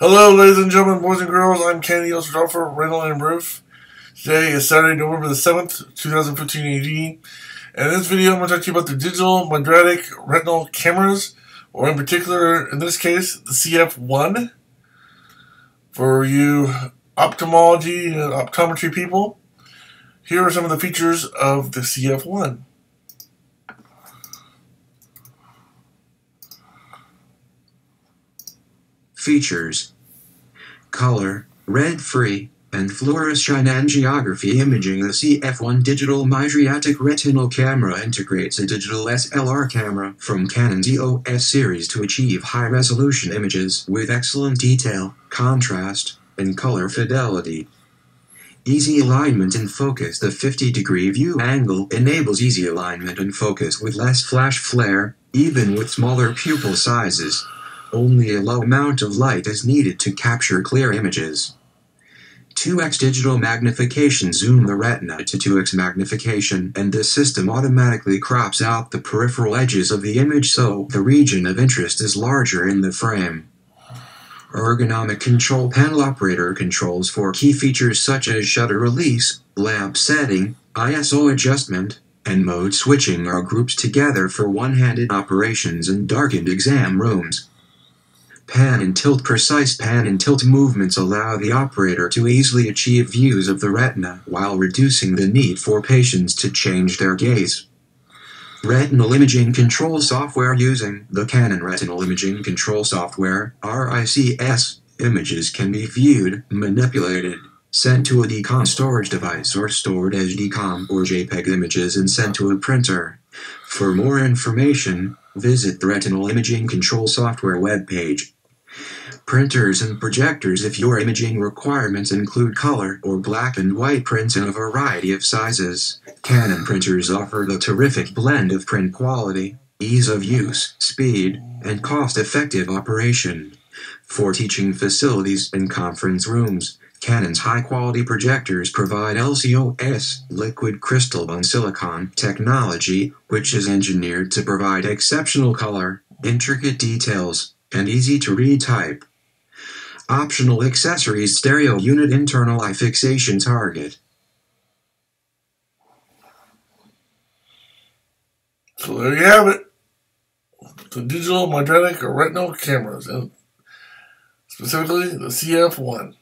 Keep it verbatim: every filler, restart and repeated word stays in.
Hello, ladies and gentlemen, boys and girls. I'm Canon E O S photographer Randall M. Rueff. Today is Saturday, November the seventh, two thousand fifteen A D. And in this video, I'm going to talk to you about the digital quadratic retinal cameras, or in particular, in this case, the C F one for you ophthalmology and optometry people. Here are some of the features of the C F one. Features: color, red-free, and fluorescein angiography imaging. The C F one digital mydriatic retinal camera integrates a digital S L R camera from Canon's E O S series to achieve high-resolution images with excellent detail, contrast, and color fidelity. Easy alignment and focus. The fifty degree view angle enables easy alignment and focus with less flash flare, even with smaller pupil sizes. Only a low amount of light is needed to capture clear images. two X digital magnification. Zoom the retina to two X magnification, and this system automatically crops out the peripheral edges of the image so the region of interest is larger in the frame. Ergonomic control panel. Operator controls for key features such as shutter release, lamp setting, I S O adjustment, and mode switching are grouped together for one-handed operations in darkened exam rooms. Pan and tilt. Precise pan and tilt movements allow the operator to easily achieve views of the retina while reducing the need for patients to change their gaze. Retinal imaging control software. Using the Canon Retinal Imaging Control Software, R I C S, images can be viewed, manipulated, sent to a DICOM storage device or stored as DICOM or JPEG images and sent to a printer. For more information, visit the Retinal Imaging Control Software webpage. Printers and projectors. If your imaging requirements include color or black and white prints in a variety of sizes, Canon printers offer the terrific blend of print quality, ease of use, speed, and cost-effective operation. For teaching facilities and conference rooms, Canon's high-quality projectors provide L C O S, liquid crystal on silicon technology, which is engineered to provide exceptional color, intricate details, and easy-to-read type. Optional accessories. Stereo unit. Internal eye fixation target. So there you have it. The digital quadratic retinal cameras, and specifically the C F one.